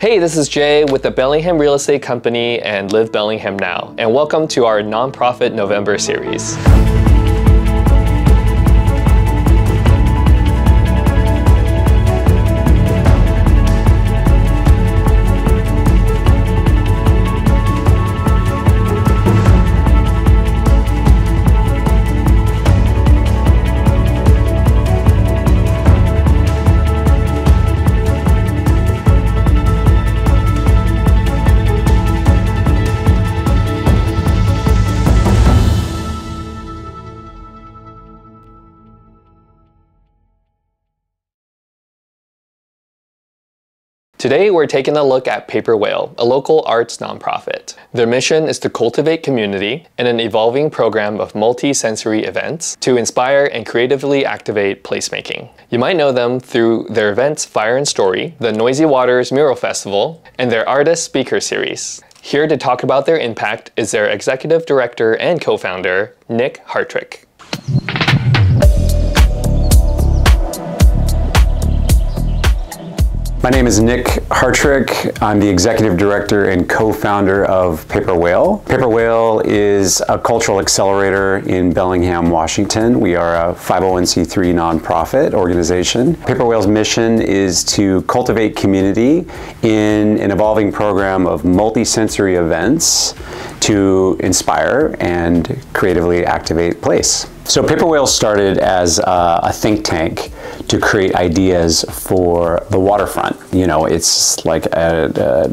Hey, this is Jay with the Bellingham Real Estate Company and Live Bellingham Now, and welcome to our nonprofit November series. Today, we're taking a look at Paper Whale, a local arts nonprofit. Their mission is to cultivate community in an evolving program of multi-sensory events to inspire and creatively activate placemaking. You might know them through their events Fire and Story, the Noisy Waters Mural Festival, and their Artist Speaker Series. Here to talk about their impact is their executive director and co-founder, Nick Hartrich. My name is Nick Hartrich. I'm the executive director and co-founder of Paper Whale. Paper Whale is a cultural accelerator in Bellingham, Washington. We are a 501c3 nonprofit organization. Paper Whale's mission is to cultivate community in an evolving program of multi-sensory events to inspire and creatively activate place. So Paper Whale started as a think tank to create ideas for the waterfront. You know, it's like an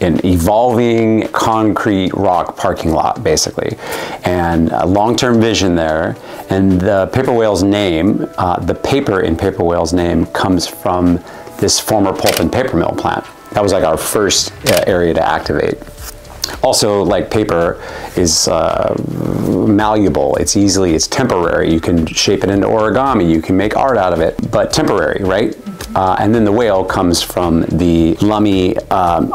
evolving concrete rock parking lot, basically, and a long-term vision there. And the Paper Whale's name, the paper in Paper Whale's name comes from this former pulp and paper mill plant. That was like our first area to activate. Also, like, paper is malleable, it's temporary. You can shape it into origami, you can make art out of it, but temporary, right? And then the whale comes from the Lummi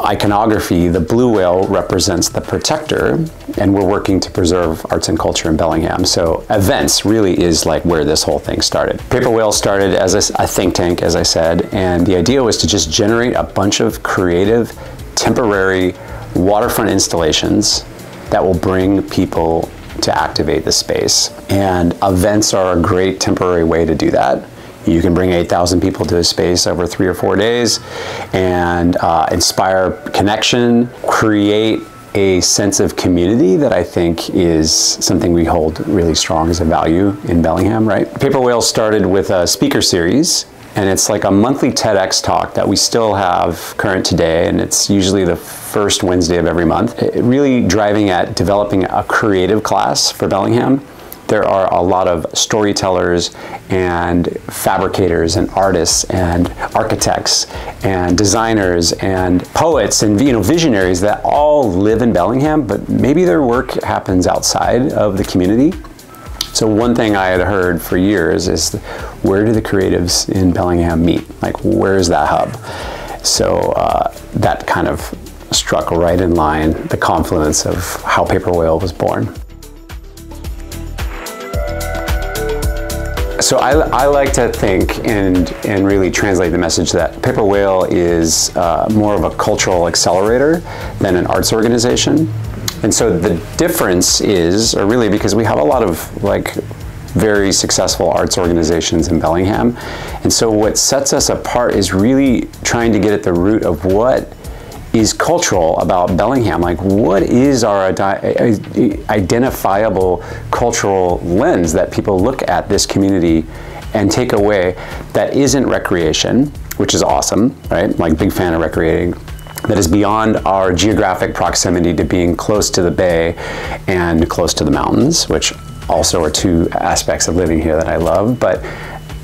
iconography. The blue whale represents the protector, and we're working to preserve arts and culture in Bellingham. So events really is like where this whole thing started. Paper Whale started as a think tank, as I said, and the idea was to just generate a bunch of creative, temporary, waterfront installations that will bring people to activate the space. And events are a great temporary way to do that. You can bring 8,000 people to a space over 3 or 4 days and inspire connection, create a sense of community that I think is something we hold really strong as a value in Bellingham, right? Paper Whale started with a speaker series, and it's like a monthly TEDx talk that we still have current today, and it's usually the first Wednesday of every month. It really driving at developing a creative class for Bellingham. There are a lot of storytellers and fabricators and artists and architects and designers and poets and, you know, visionaries that all live in Bellingham, but maybe their work happens outside of the community. So one thing I had heard for years is, where do the creatives in Bellingham meet? Like, where's that hub? So that kind of struck right in line, the confluence of how Paper Whale was born. So I like to think and really translate the message that Paper Whale is more of a cultural accelerator than an arts organization. And so the difference is, or really, because we have a lot of like very successful arts organizations in Bellingham. And so what sets us apart is really trying to get at the root of what is cultural about Bellingham. Like, what is our identifiable cultural lens that people look at this community and take away that isn't recreation, which is awesome, right? Like, big fan of recreating. That is beyond our geographic proximity to being close to the bay and close to the mountains, which also are two aspects of living here that I love. But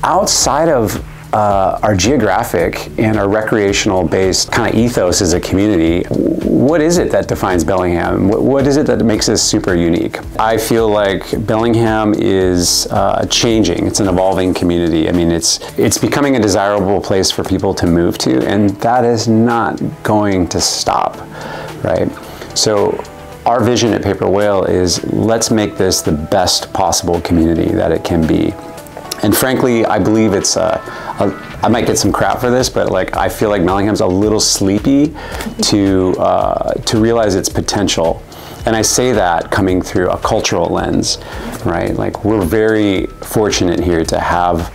outside of our geographic and our recreational based kind of ethos as a community, what is it that defines Bellingham? What is it that makes us super unique? I feel like Bellingham is changing. It's an evolving community. I mean, it's becoming a desirable place for people to move to, and that is not going to stop, right? So our vision at Paper Whale is, let's make this the best possible community that it can be. And frankly, I believe it's, I might get some crap for this, but like I feel like Bellingham's a little sleepy to realize its potential. And I say that coming through a cultural lens, right? Like we're very fortunate here to have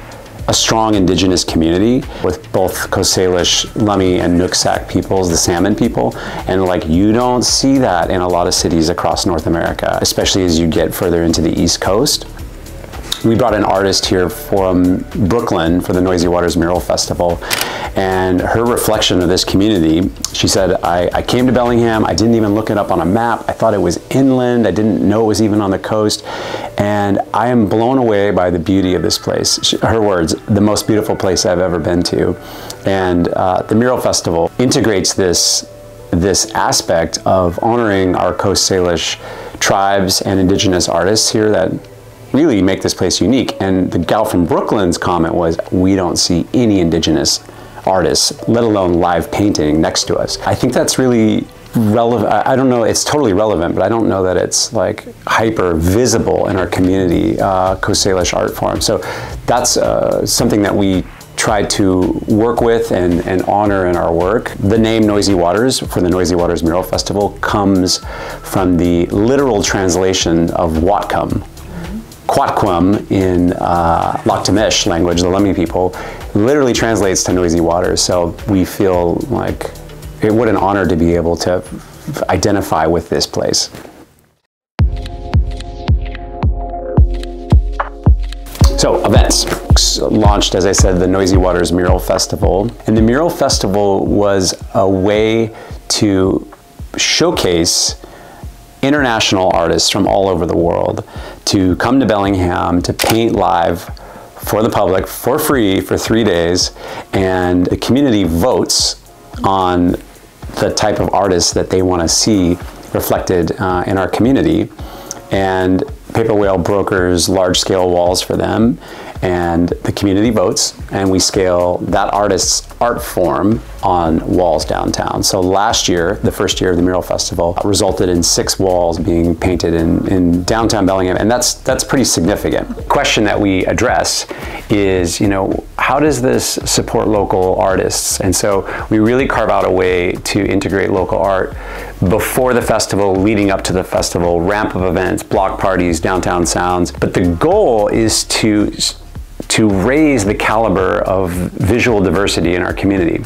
a strong indigenous community with both Coast Salish, Lummi, and Nooksack peoples, the salmon people. And like, you don't see that in a lot of cities across North America, especially as you get further into the East Coast. We brought an artist here from Brooklyn for the Noisy Waters Mural Festival, and her reflection of this community, she said, I came to Bellingham, I didn't even look it up on a map, I thought it was inland, I didn't know it was even on the coast, and I am blown away by the beauty of this place. Her words, the most beautiful place I've ever been to. And the Mural Festival integrates this aspect of honoring our Coast Salish tribes and indigenous artists here that really make this place unique. And the gal from Brooklyn's comment was, we don't see any indigenous artists, let alone live painting next to us. I think that's really relevant. I don't know, it's totally relevant, but I don't know that it's like hyper visible in our community, Coast Salish art form. So that's something that we try to work with and honor in our work. The name Noisy Waters for the Noisy Waters Mural Festival comes from the literal translation of Whatcom. Kwakwum in Lak-t-mish language, the Lummi people, literally translates to noisy waters. So we feel like it would an honor to be able to identify with this place. So events launched, as I said, the Noisy Waters Mural Festival. And the Mural Festival was a way to showcase international artists from all over the world to come to Bellingham to paint live for the public for free for 3 days, and the community votes on the type of artists that they want to see reflected in our community. And Paper Whale brokers large-scale walls for them, and the community votes, and we scale that artist's art form on walls downtown. So last year, the first year of the Mural Festival, resulted in 6 walls being painted in downtown Bellingham, and that's pretty significant. The question that we address is, you know, how does this support local artists? And so we really carve out a way to integrate local art before the festival, leading up to the festival, ramp up events, block parties, downtown sounds. But the goal is to raise the caliber of visual diversity in our community.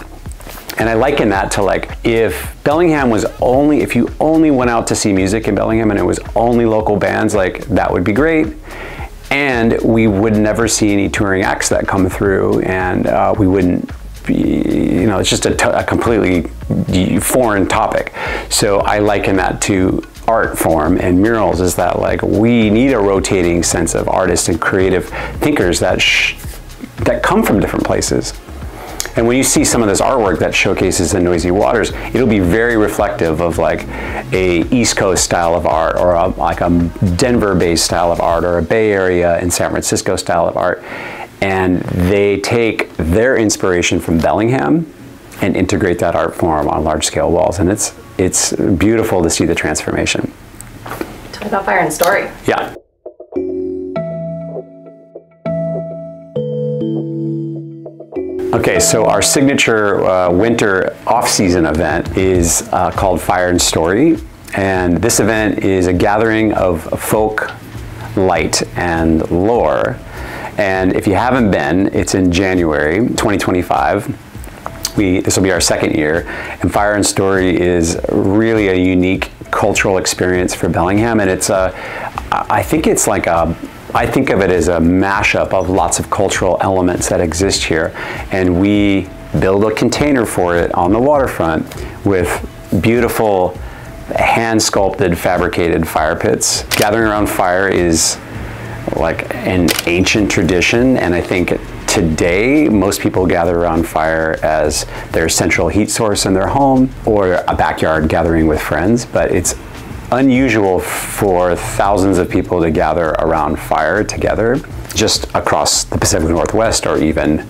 And I liken that to like, if Bellingham was only, if you only went out to see music in Bellingham and it was only local bands, like that would be great. And we would never see any touring acts that come through, and we wouldn't be, you know, it's just a completely foreign topic. So I liken that to art form and murals, is that like we need a rotating sense of artists and creative thinkers that come from different places. And when you see some of this artwork that showcases the Noisy Waters, it'll be very reflective of like a East Coast style of art, or like a Denver-based style of art, or a Bay Area and San Francisco style of art. And they take their inspiration from Bellingham and integrate that art form on large-scale walls. And it's beautiful to see the transformation. Talk about Fire and Story. Yeah. Okay, so our signature winter off-season event is called Fire and Story, and this event is a gathering of folk, light, and lore. And if you haven't been, it's in January 2025. This will be our 2nd year, and Fire and Story is really a unique cultural experience for Bellingham, and it's I think of it as a mashup of lots of cultural elements that exist here. And we build a container for it on the waterfront with beautiful hand-sculpted, fabricated fire pits. Gathering around fire is like an ancient tradition, and I think today most people gather around fire as their central heat source in their home or a backyard gathering with friends, but it's unusual for thousands of people to gather around fire together, just across the Pacific Northwest or even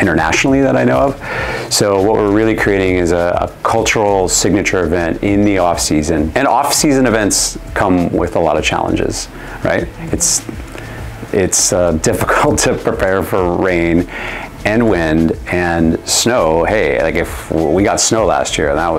internationally that I know of. So what we're really creating is a cultural signature event in the off-season. And off-season events come with a lot of challenges, right? It's It's difficult to prepare for rain and wind and snow. Hey, like if we got snow last year, and that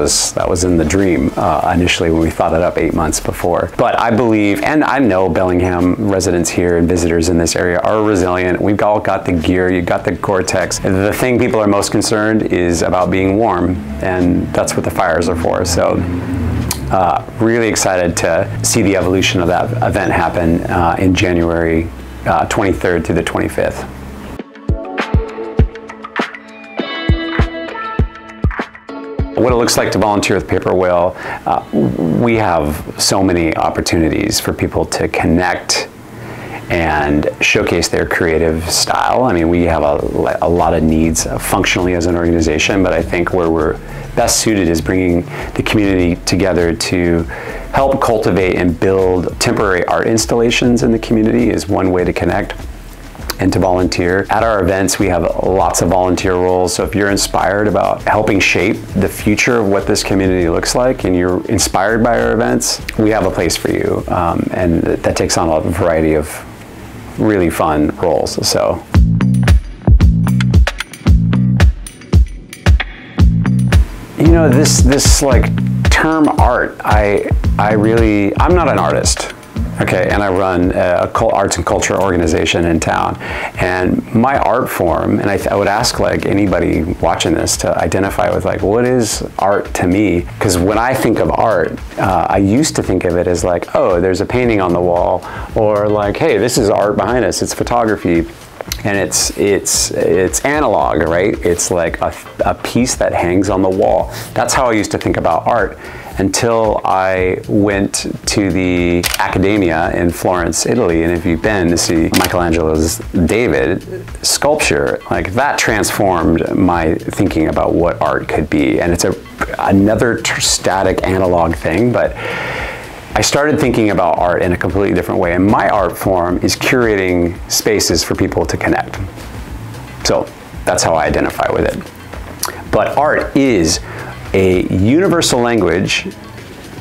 was in the dream initially when we thought it up 8 months before. But I believe, and I know Bellingham residents here and visitors in this area are resilient. We've all got the gear, you've got the Gore-Tex. The thing people are most concerned is about being warm, and that's what the fires are for. So really excited to see the evolution of that event happen in January 23rd through the 25th. What it looks like to volunteer with Paper Whale, we have so many opportunities for people to connect and showcase their creative style. I mean, we have a lot of needs functionally as an organization, but I think where we're best suited is bringing the community together to help cultivate and build temporary art installations in the community is one way to connect and to volunteer. At our events, we have lots of volunteer roles, so if you're inspired about helping shape the future of what this community looks like and you're inspired by our events, we have a place for you, and that takes on a variety of really fun roles. So. You know, this like term art, I'm not an artist. Okay, and I run an arts and culture organization in town. And my art form, and I would ask like anybody watching this to identify with like, what is art to me? Because when I think of art, I used to think of it as like, oh, there's a painting on the wall, or like, hey, this is art behind us, it's photography. And it's analog, right? It's like a piece that hangs on the wall. That's how I used to think about art until I went to the Academia in Florence, Italy. And if you've been to see Michelangelo's David sculpture, like that transformed my thinking about what art could be. And it's another static analog thing, but I started thinking about art in a completely different way, and my art form is curating spaces for people to connect. So that's how I identify with it. But art is a universal language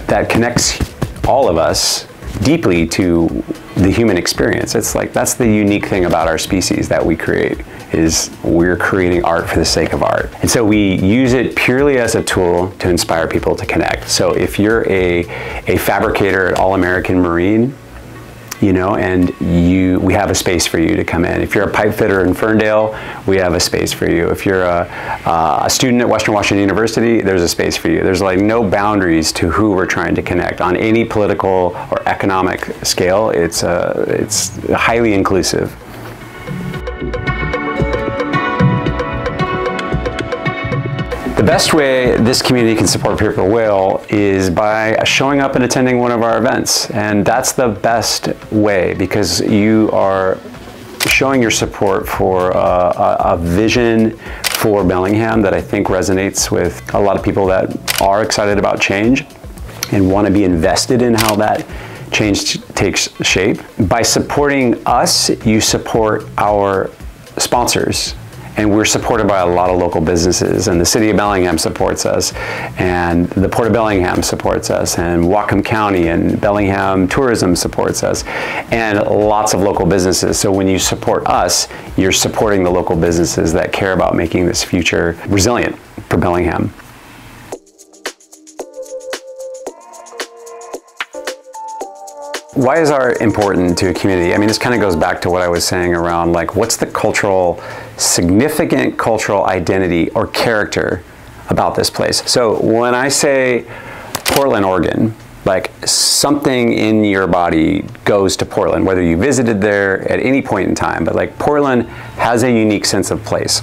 that connects all of us deeply to the human experience. It's like, that's the unique thing about our species that we create, is we're creating art for the sake of art. And so we use it purely as a tool to inspire people to connect. So if you're a fabricator at All American Marine, you know, and we have a space for you to come in. If you're a pipe fitter in Ferndale, we have a space for you. If you're a student at Western Washington University, there's a space for you. There's like no boundaries to who we're trying to connect. On any political or economic scale, it's highly inclusive. The best way this community can support Paper Whale is by showing up and attending one of our events. And that's the best way, because you are showing your support for a vision for Bellingham that I think resonates with a lot of people that are excited about change and want to be invested in how that change takes shape. By supporting us, you support our sponsors. And we're supported by a lot of local businesses, and the City of Bellingham supports us, and the Port of Bellingham supports us, and Whatcom County and Bellingham Tourism supports us, and lots of local businesses. So when you support us, you're supporting the local businesses that care about making this future resilient for Bellingham. Why is art important to a community? I mean, this kind of goes back to what I was saying around like, what's the significant cultural identity or character about this place? So when I say Portland, Oregon, like something in your body goes to Portland, whether you visited there at any point in time, but like Portland has a unique sense of place.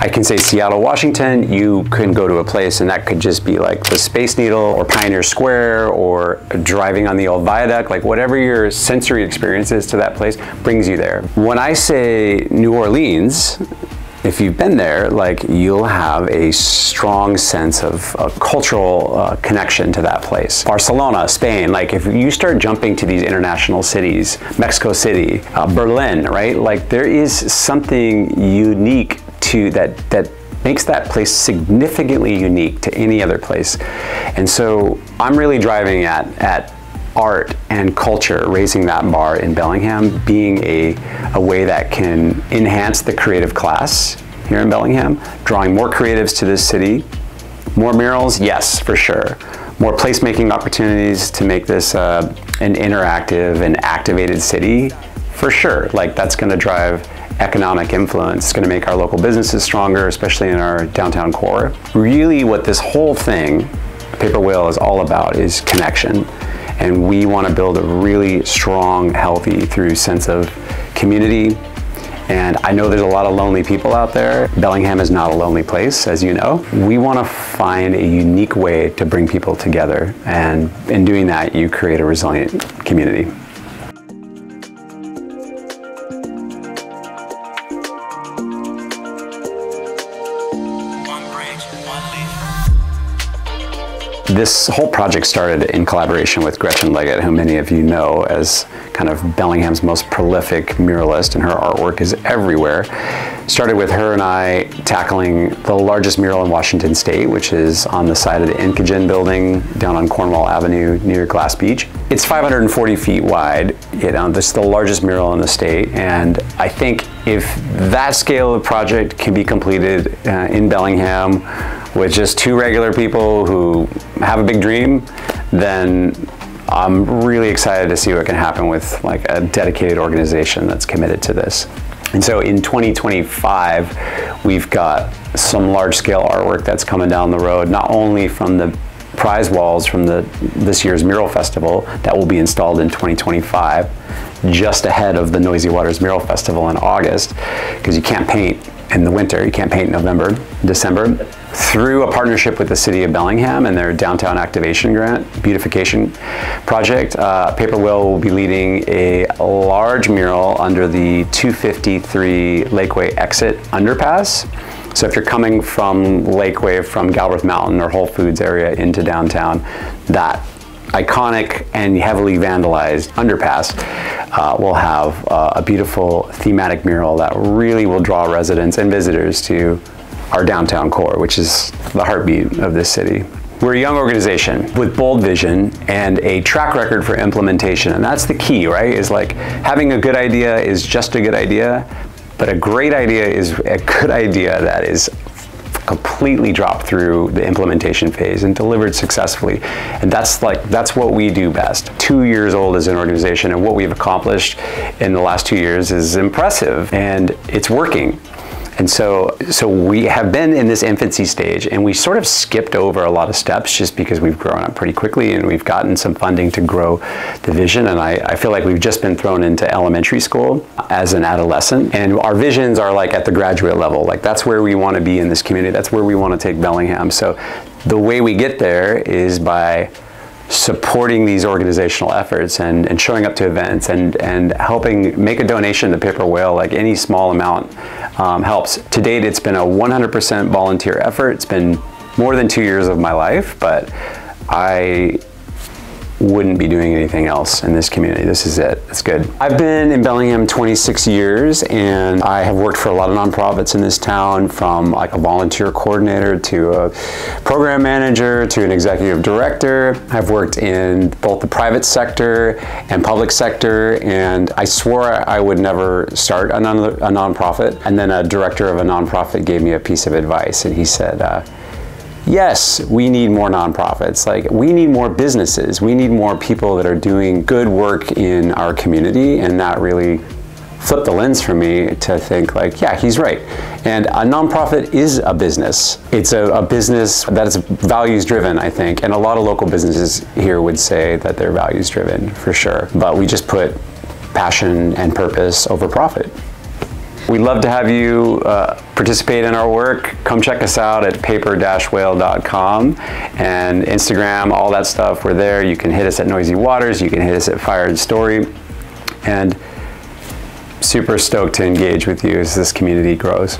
I can say Seattle, Washington, you can go to a place and that could just be like the Space Needle or Pioneer Square or driving on the old viaduct, like whatever your sensory experience is to that place brings you there. When I say New Orleans, if you've been there, like you'll have a strong sense of a cultural connection to that place. Barcelona, Spain, like if you start jumping to these international cities, Mexico City, Berlin, right? Like there is something unique to that makes that place significantly unique to any other place. And so I'm really driving at art and culture, raising that bar in Bellingham, being a way that can enhance the creative class here in Bellingham, drawing more creatives to this city. More murals, yes, for sure. More placemaking opportunities to make this an interactive and activated city, for sure. Like, that's gonna drive economic influence. It's gonna make our local businesses stronger, especially in our downtown core. Really what this whole thing, Paper Whale, is all about is connection. And we wanna build a really strong, healthy, through sense of community. And I know there's a lot of lonely people out there. Bellingham is not a lonely place, as you know. We want to find a unique way to bring people together. And in doing that, you create a resilient community. This whole project started in collaboration with Gretchen Leggett, who many of you know as kind of Bellingham's most prolific muralist, and her artwork is everywhere. Started with her and I tackling the largest mural in Washington State, which is on the side of the Incogen building down on Cornwall Avenue near Glass Beach. It's 540 feet wide. You know, this is the largest mural in the state, and I think if that scale of project can be completed in Bellingham with just two regular people who have a big dream, then I'm really excited to see what can happen with like a dedicated organization that's committed to this. And so in 2025, we've got some large scale artwork that's coming down the road, not only from the prize walls from this year's mural festival that will be installed in 2025, just ahead of the Noisy Waters Mural Festival in August, because you can't paint in the winter, you can't paint in November, December. Through a partnership with the City of Bellingham and their Downtown Activation Grant Beautification Project, Paper Whale will be leading a large mural under the 253 Lakeway exit underpass. So if you're coming from Lakeway, from Galbraith Mountain or Whole Foods area into downtown, that iconic and heavily vandalized underpass will have a beautiful thematic mural that really will draw residents and visitors to our downtown core, which is the heartbeat of this city. We're a young organization with bold vision and a track record for implementation, and that's the key, right? Is like having a good idea is just a good idea, but a great idea is a good idea that is completely dropped through the implementation phase and delivered successfully. And that's what we do best. 2 years old as an organization, and what we've accomplished in the last 2 years is impressive, and it's working. And so we have been in this infancy stage, and we sort of skipped over a lot of steps just because we've grown up pretty quickly and we've gotten some funding to grow the vision. And I feel like we've just been thrown into elementary school as an adolescent, and our visions are like at the graduate level. Like, that's where we want to be in this community. That's where we want to take Bellingham. So the way we get there is by supporting these organizational efforts and showing up to events and helping make a donation to Paper Whale. Like, any small amount helps. To date, it's been a 100% volunteer effort. It's been more than 2 years of my life, but I wouldn't be doing anything else in this community. This is it, it's good. I've been in Bellingham 26 years, and I have worked for a lot of nonprofits in this town, from like a volunteer coordinator to a program manager to an executive director. I've worked in both the private sector and public sector, and I swore I would never start a nonprofit. And then a director of a nonprofit gave me a piece of advice, and he said, yes, we need more nonprofits. Like, we need more businesses. We need more people that are doing good work in our community. And that really flipped the lens for me to think like, yeah, he's right. And a nonprofit is a business. It's a business that is values driven, I think. And a lot of local businesses here would say that they're values driven, for sure. But we just put passion and purpose over profit. We'd love to have you participate in our work. Come check us out at paper-whale.com and Instagram, all that stuff. We're there. You can hit us at Noisy Waters. You can hit us at Fire & Story. And super stoked to engage with you as this community grows.